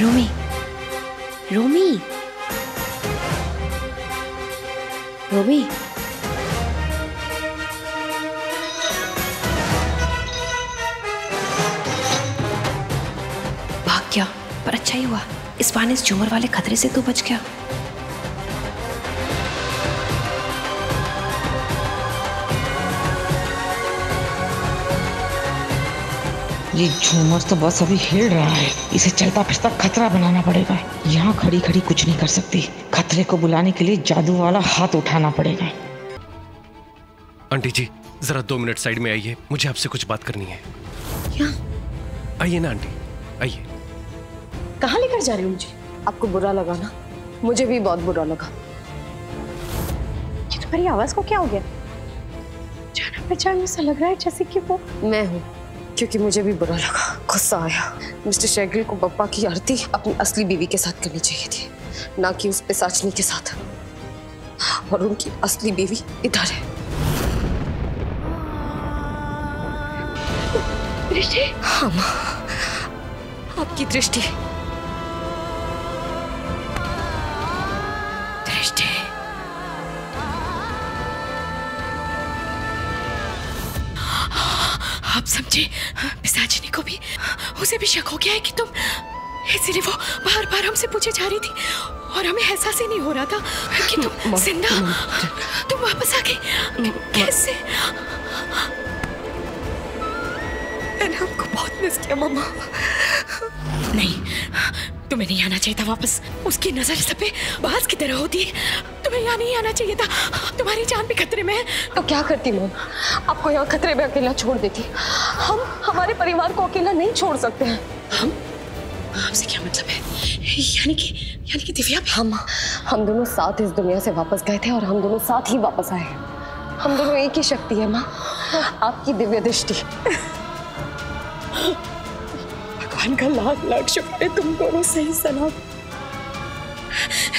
रोमी, रोमी, रोमी, भाग गया पर अच्छा ही हुआ। इस बहाने इस झूमर वाले खतरे से तो बच गया। ये झूमर तो बस अभी हिल रहा है, इसे चलता फिरता खतरा बनाना पड़ेगा। यहाँ खड़ी खड़ी कुछ नहीं कर सकती, खतरे को बुलाने के लिए जादू वाला हाथ उठाना पड़ेगा। आंटी जी जरा 2 मिनट साइड में आइए, मुझे आपसे कुछ बात करनी है। क्या? आइए ना आंटी, आइए। कहाँ लेकर जा रही हूँ? मुझे आपको बुरा लगा ना? मुझे भी बहुत बुरा लगा। ये तुम्हारी आवाज को क्या हो गया? जाना पहचान सा लग रहा है जैसे कि वो मैं हूँ, क्योंकि मुझे भी बुरा लगा, गुस्सा आया। मिस्टर शेरगिल को पप्पा की आरती अपनी असली बीवी के साथ करनी चाहिए थी, ना कि उस पिशाचिनी के साथ। और उनकी असली बीवी इधर है। दृष्टि? हाँ माँ, आपकी दृष्टि। दृष्टि आप समझे? पिशाचिनी को भी, उसे भी शक हो गया है कि तुम, इसीलिए वो बार बार हमसे पूछे जा रही थी और हमें एहसास ही नहीं हो रहा था कि तुम जिंदा, तुम वापस आ गई। कैसे? मैंने आपको बहुत मिस किया मामा। नहीं, तुम्हें नहीं आना चाहिए था वापस। उसकी नजर सब पे बाज की तरह होती है, तुम्हें यहाँ नहीं आना चाहिए था। तुम्हारी जान भी खतरे में है। तो क्या करती मैं? आपको यहाँ खतरे में अकेला छोड़ देती। हम हमारे परिवार को अकेला नहीं छोड़ सकते हैं। हम? हमसे क्या मतलब है? यानी कि दिव्या भी? हम दोनों साथ इस दुनिया से वापस गए थे और हम दोनों साथ ही वापस आए। हम दोनों एक ही शक्ति है माँ, आपकी दिव्य दृष्टि। भगवान का लाख लाख शुक्र है, तुम दोनों सही सलामत।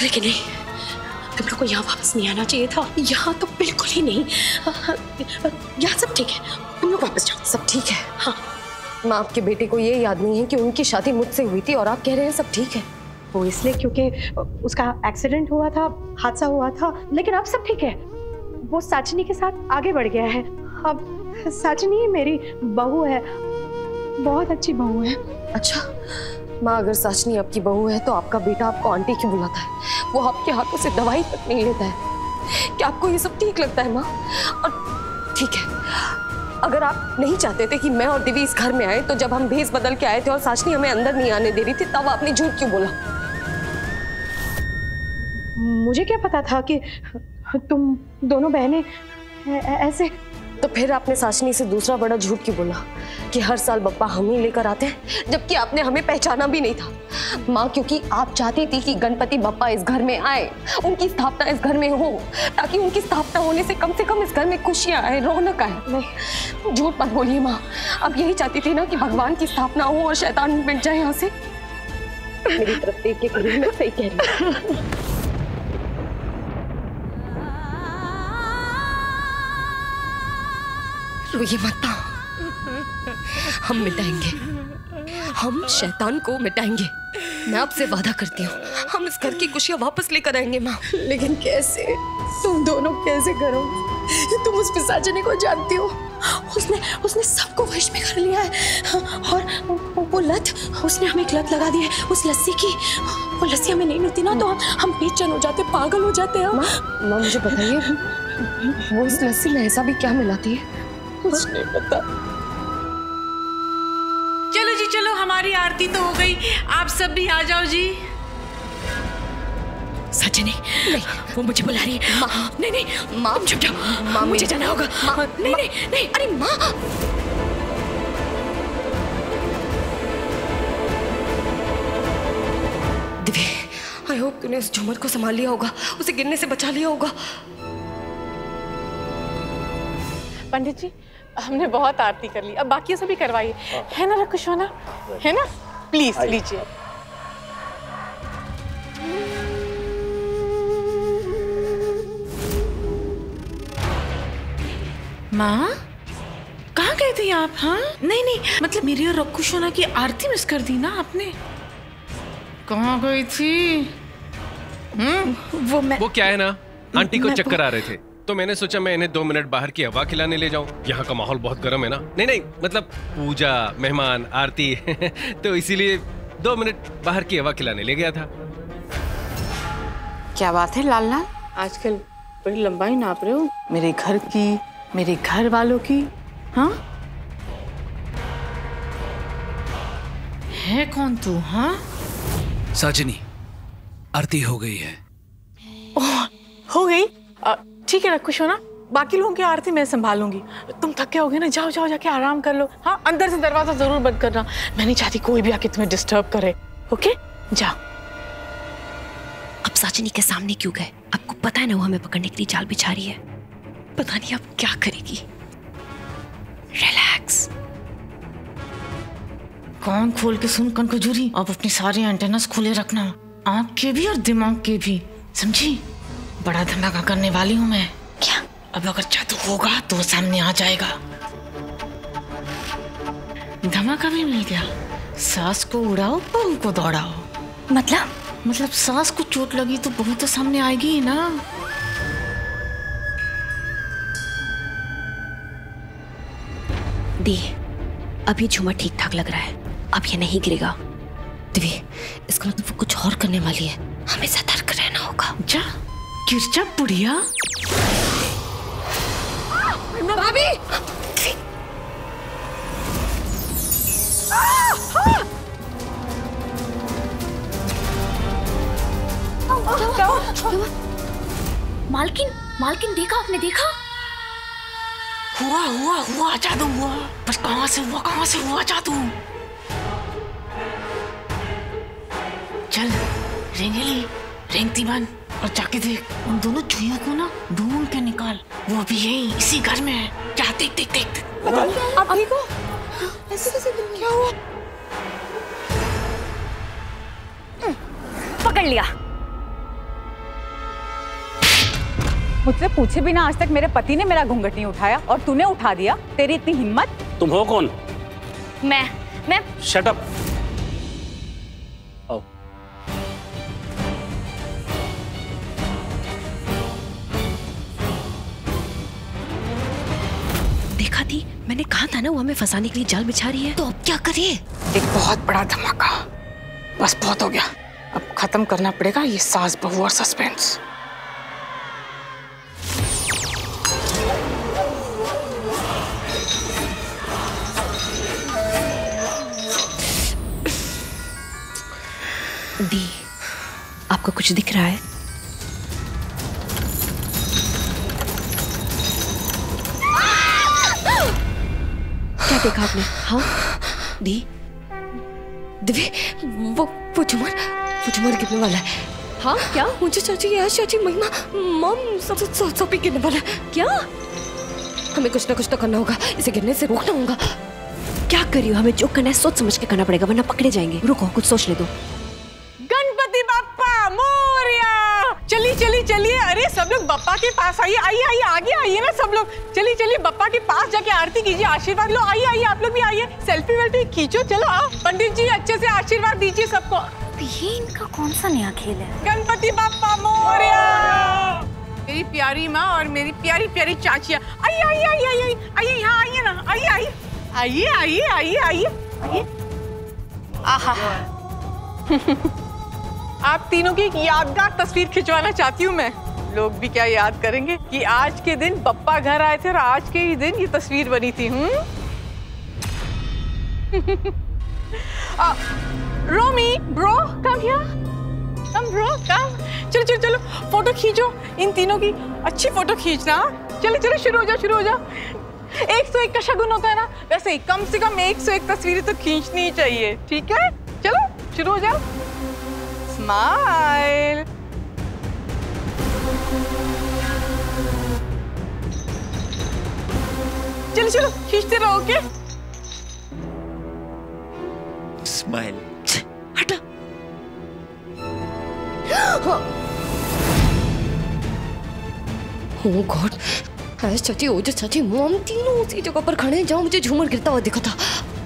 लेकिन नहीं, तुम लोग को यहाँ वापस नहीं आना चाहिए था। यहाँ तो बिल्कुल ही नहीं। यहाँ सब ठीक है, तुम लोग वापस जाओ। सब ठीक है? हाँ माँ, आपके बेटे को ये याद नहीं है कि उनकी शादी मुझसे हुई थी और आप कह रहे हैं सब ठीक है। वो इसलिए क्योंकि उसका एक्सीडेंट हुआ था, हादसा हुआ था, लेकिन अब सब ठीक है। वो साचिनी के साथ आगे बढ़ गया है। अब साचिनी मेरी बहू है, बहुत अच्छी बहू है। अच्छा माँ, अगर साचिनी आपकी बहू है तो आपका बेटा आपको आंटी क्यों बुलाता है? वो आपके हाथों से दवाई तक नहीं लेता है। क्या आपको ये सब ठीक लगता है माँ? और ठीक है, अगर आप नहीं चाहते थे कि मैं और दिव्या इस घर में आए, तो जब हम भेस बदल के आए थे और साचिनी हमें अंदर नहीं आने दे रही थी, तब आपने झूठ क्यों बोला? मुझे क्या पता था कि तुम दोनों बहनें ऐसे? तो फिर आपने साचिनी से दूसरा बड़ा झूठ क्यों बोला कि हर साल बप्पा हम ही लेकर आते हैं, जबकि आपने हमें पहचाना भी नहीं था माँ, क्योंकि आप चाहती थी कि गणपति बप्पा इस घर में आए, उनकी स्थापना इस घर में हो, ताकि उनकी स्थापना होने से कम इस घर में खुशियाँ आए, रौनक आए। नहीं, झूठ मत बोलिए माँ, आप यही चाहती थी ना कि भगवान की स्थापना हो और शैतान मिट जाए यहाँ से। मेरी तरफ देख के करीब मैं सही कह रही हूँ। रोइए मत, हम मिटाएंगे, हम शैतान को मिटाएंगे। मैं आपसे वादा करती हूँ, हम इस घर की खुशियाँ वापस लेकर आएंगे माँ। लेकिन कैसे? तुम दोनों कैसे करोगे? तुम उस पिशाचिनी को जानती हो, उसने सबको वश में कर लिया है। और वो लत, उसने हमें एक लत लगा दी है उस लस्सी की। वो लस्सी हमें नहीं मिलती ना तो हम बेचैन हो जाते, पागल हो जाते हैं। माँ मुझे बताइए, वो उस लस्सी में ऐसा भी क्या मिलाती है? कुछ नहीं पता। चलो जी चलो, हमारी आरती तो हो गई, आप सब भी आ जाओ जी। सच नहीं, वो मुझे बुला रही है। माँ नहीं, माँ चुप जाओ, माँ मुझे जाना होगा। नहीं, अरे माँ, दिव्या, आई होप तूने उस झूमर को संभाल लिया होगा, उसे गिरने से बचा लिया होगा। पंडित जी, हमने बहुत आरती कर ली, अब बाकी सभी करवाइए, है ना रकुशोना? है ना? प्लीज लीजिए। माँ कहाँ गए थे आप? हाँ नहीं, मतलब मेरी और रकुशोना की आरती मिस कर दी ना आपने? कहाँ गई थी? वो क्या है ना, आंटी को चक्कर आ रहे थे तो मैंने सोचा मैं इन्हें 2 मिनट बाहर की हवा खिलाने ले जाऊं। यहाँ का माहौल बहुत गर्म है ना। नहीं नहीं, मतलब पूजा, मेहमान, आरती तो इसीलिए 2 मिनट बाहर की हवा खिलाने ले गया था। क्या बात है लाल लाल, आजकल बड़ी लंबाई नाप रहे हो। मेरे घर की, मेरे घर वालों की। हाँ है कौन तू? हाँ साजिनी, आरती हो गई है। ओह, हो गई? ठीक है ना, खुश हो ना। बाकी लोगों की आरती मैं संभालूंगी। तुम थके होगे ना, जाओ जाओ जाके आराम कर लो। हाँ, अंदर से दरवाजा जरूर बंद करना, मैं नहीं चाहती कोई भी आके तुम्हें डिस्टर्ब करे। ओके जाओ। अब साजिनी के सामने क्यों गए? आपको पता है ना वो हमें पकड़ने के लिए जाल बिछा रही है। पता नहीं अब क्या करेगी। रिलैक्स। कान खोल के सुन कनखजूरी, आप अपने सारे एंटेनास खुले रखना, आँख के भी और दिमाग के भी, समझी? बड़ा धमाका करने वाली हूँ मैं। क्या? अब अगर जादू होगा तो वो सामने आ जाएगा। धमाका भी मिल गया। सास को उड़ाओ, बहू को दौड़ाओ। मतलब सास को चोट लगी तो बहू तो सामने आएगी ही ना। दी, अब ये झूमर ठीक ठाक लग रहा है, अब ये नहीं गिरेगा। दिव्य, इसका मतलब वो कुछ और करने वाली है, हमें सतर्क रहना होगा। जा गिर जा बुढ़िया। भाभी, मालकिन मालकिन देखा आपने? देखा? हुआ हुआ हुआ जादू हुआ। बस कहाँ से हुआ जादू? चल रेंगेली, रेंगती बन और जाके देख, उन दोनों चूहियों को ना ढूंढ के निकाल। वो भी यही इसी घर में है। जा देख। अब देखो ऐसे कैसे क्या हुआ? पकड़ लिया। मुझसे पूछे बिना आज तक मेरे पति ने मेरा घूंघट नहीं उठाया और तूने उठा दिया। तेरी इतनी हिम्मत! तुम हो कौन? मैं शट अप। देखा थी, मैंने कहा था ना वो हमें फंसाने के लिए जाल बिछा रही है। तो अब क्या करें? एक बहुत बड़ा धमाका। बस बहुत हो गया, अब खत्म करना पड़ेगा ये सास बहू और सस्पेंस। दी, आपको कुछ दिख रहा है? क्या देखा आपने? हाँ दी, दिव्य, वो झूमर गिरने वाला है। हाँ क्या? मुझे चाची, यार चाची, महिमा, मम सब गिरने वाला है। क्या? हमें कुछ ना कुछ तो करना होगा, इसे गिरने से रोकना होगा। क्या करियो, हमें जो करना है सोच समझ के करना पड़ेगा वरना पकड़े जाएंगे। रुको, कुछ सोच ले दो। चलिए, अरे सब लोग बप्पा के पास आइए। आइए आगे आइए ना सब लोग। चलिए बप्पा के पास जाके आरती कीजिए, आशीर्वाद लो। आइए आप लोग भी आइए, सेल्फी वेल्फी खींचो। चलो आओ, पंडित जी अच्छे से आशीर्वाद दीजिए सबको। ये इनका कौन सा नया खेल है? गणपति बप्पा मोरया। मेरी प्यारी माँ और मेरी प्यारी प्यारी चाचिया, आइए यहाँ आइए ना। आइए। आहा, आप तीनों की एक यादगार तस्वीर खिंचवाना चाहती हूँ मैं। लोग भी क्या याद करेंगे कि आज के दिन बप्पा घर आए थे और आज के ही दिन ये तस्वीर बनी थी। Romi bro, come here, come bro, come. चलो फोटो खींचो इन तीनों की, अच्छी फोटो खींचना। चलो शुरू हो जाओ। 101 का शगुन होता है ना, वैसे ही कम से कम 101 तस्वीरें तो खींचनी ही चाहिए। ठीक है, चलो शुरू हो जाओ। Smile. चलो खींचते रहो। Okay smile. हटा। ओह गॉड, चाची, ओजस चाची, मॉम तीनों उसी जगह पर खड़े हैं जहां मुझे झूमर गिरता हुआ दिखा था।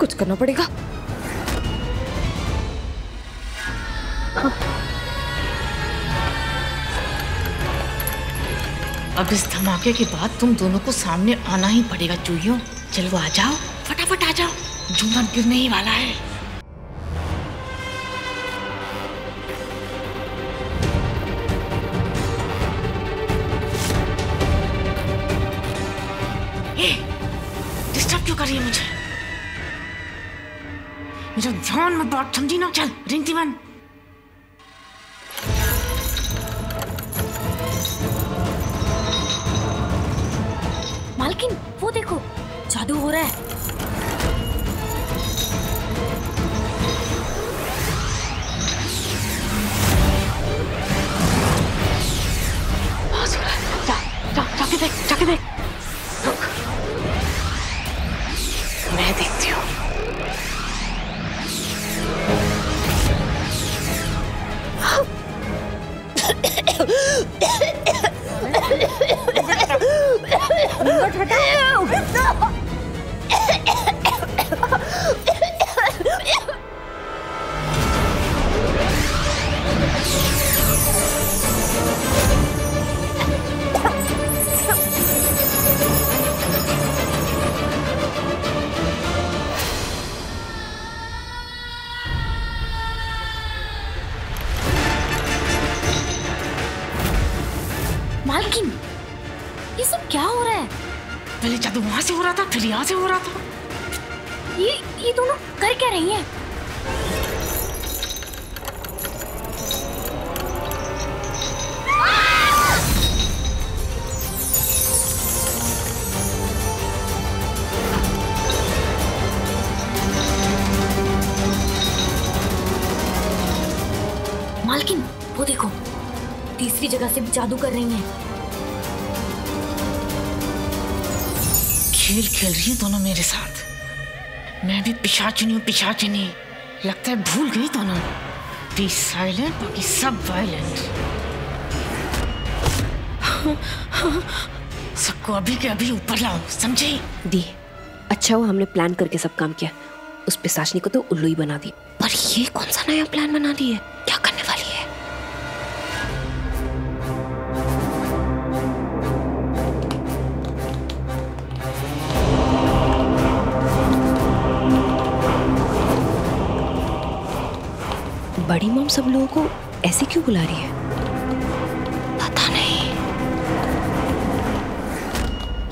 कुछ करना पड़ेगा। अब इस धमाके के बाद तुम दोनों को सामने आना ही पड़ेगा चूहियों। चलो आ जाओ, फटाफट आ जाओ, झूमर गिरने ही वाला है। डिस्टर्ब क्यों कर रही है मुझे? मेरा ध्यान मत बात समझी ना। चल रिंकी वन, मालकिन वो देखो जादू हो रहा है। जा, जा, जाके देख, जाके देख। रुक, मैं देखती हूँ। मालकिन ये सब क्या हो रहा है? पहले जादू वहां से हो रहा था, फिर यहाँ से हो रहा था। ये दोनों कर क्या रही हैं? मालकिन वो देखो, तीसरी जगह से भी जादू कर रही हैं। खेल खेल रही दोनों मेरे साथ। मैं भी पिशाचिनी हूँ, पिशाचिनी। लगता है भूल गई दोनों। बी साइलेंट, बाकी सब वायलेंट। सबको अभी के अभी ऊपर लाओ, समझे? दी, अच्छा हुआ हमने प्लान करके सब काम किया। उस पिशाचिनी को तो उल्लू ही बना दी, पर ये कौन सा नया प्लान बना दी है? क्या करने वाली है? बड़ी मॉम सब लोगों को ऐसे क्यों बुला रही है? पता नहीं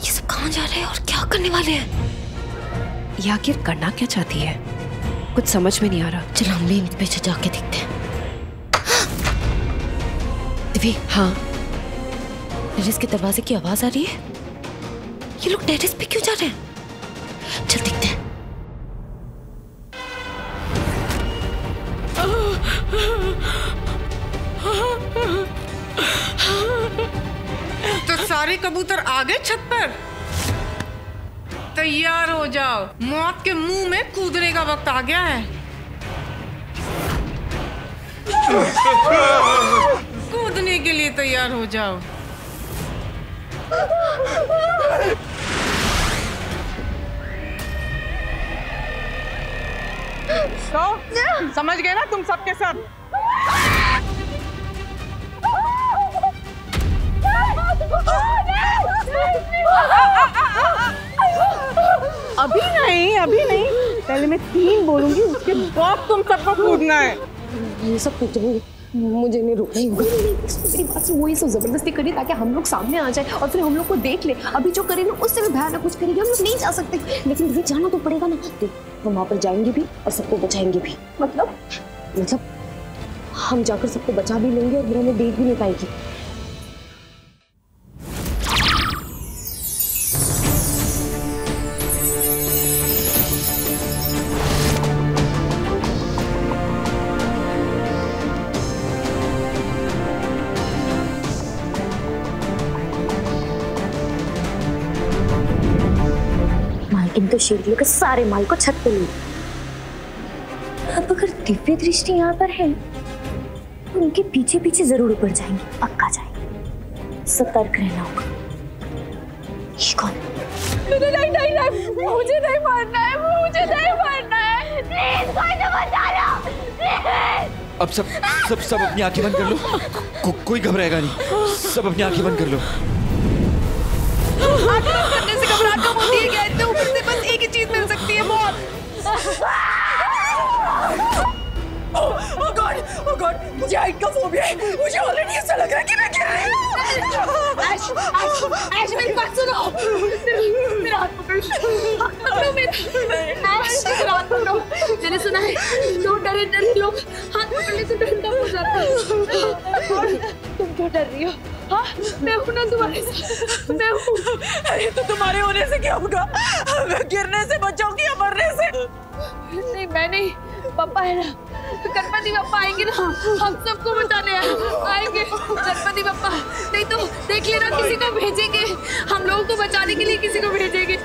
ये सब कहाँ जा रहे हैं और क्या करने वाले हैं। ये आखिर करना क्या चाहती है? कुछ समझ में नहीं आ रहा। चलो हम भी इन पे जाके देखते हैं। दिव्या, हाँ, टेरेस के दरवाजे की आवाज आ रही है। ये लोग टेरेस पे क्यों जा रहे हैं? चल देखते हैं। तो सारे कबूतर आ गए छत पर। तैयार हो जाओ, मौत के मुंह में कूदने का वक्त आ गया है। कूदने के लिए तैयार हो जाओ। तो समझ गए ना तुम सबके सब? अभी नहीं, अभी नहीं, पहले मैं 3 बोलूंगी, उसके बाद तुम सबको कूदना है। ये सब कुछ मुझे नहीं रुकना ही होगा। मेरी बात से वो ये सब जबरदस्ती करी ताकि हम लोग सामने आ जाए और फिर हम लोग को देख ले। अभी जो करेंगे उससे भी भयानक कुछ करेंगे। हम लोग नहीं जा सकते, लेकिन अभी जाना तो पड़ेगा ना। हम वहाँ पर जाएंगे भी और सबको बचाएंगे भी। मतलब हम जाकर सबको बचा भी लेंगे और फिर हमें देख भी नहीं पाएगी। इनको शेर लेकर सारे माल को छत पे ले। अब अगर दिव्य दृष्टि यहाँ पर है तो उनके पीछे पीछे जरूर ऊपर जाएंगे, पक्का जाएंगे। सतर्क रहना होगा। ये कौन? नहीं नहीं नहीं, मुझे नहीं मारना है, मुझे नहीं मारना है। प्लीज कोई तो बचा लो। अब सब अपनी आंखें बंद कर लो, कोई घबराएगा नहीं। सब अपनी आंखें बंद कर लो। आंखें बंद करने से घबराहट कम होती है क्या? इतने ऊपर से बस एक ही चीज मिल सकती है, मौत। Oh God, मुझे हाइट का फोबिया है। मुझे ऑलरेडी ऐसा लग रहा है कि मैं क्या हूँ। ऐश मेरी बात सुनो। मेरा हाथ पकड़ो, मेरा हाथ पकड़ो। मैंने सुना है जो डरे डरे लोग हाथ पकड़ने से ठंडा हो जाता है। तुम क्यों डर रही हो? हाँ मैं हूँ ना तुम्हारे साथ, मैं हूँ। अरे तो तुम्हारे होने से क्या होगा? गिरने से बचाओगी या मरने से? नहीं मैं नहीं, पापा है ना, गणपति पापा आएंगे ना, हम सबको बताने आएंगे गणपति पापा। नहीं तो देख लेना, किसी को भेजेंगे, हम लोगों को बचाने के लिए किसी को भेजेंगे।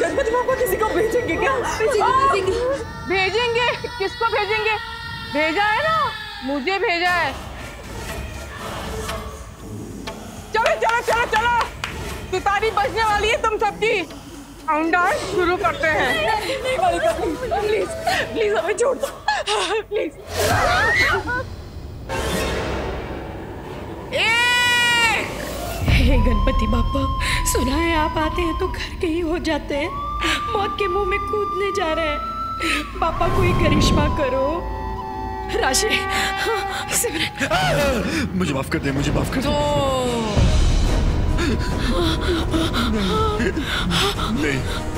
गणपति पापा किसी को भेजेंगे क्या? भेजेंगे। किसको भेजेंगे? भेजा है ना, मुझे भेजा है। चलो चलो चलो चलो, सितारी बजने वाली है तुम सबकी। शुरू करते हैं। नहीं मालिका, प्लीज प्लीज हमें छोड़ दो प्लीज। हे गणपति बापा, सुना है आप आते हैं तो घर के ही हो जाते हैं, मौत के मुंह में कूदने जा रहे हैं। बापा कोई करिश्मा करो। राशि, मुझे माफ कर दे, मुझे माफ कर दो। नहीं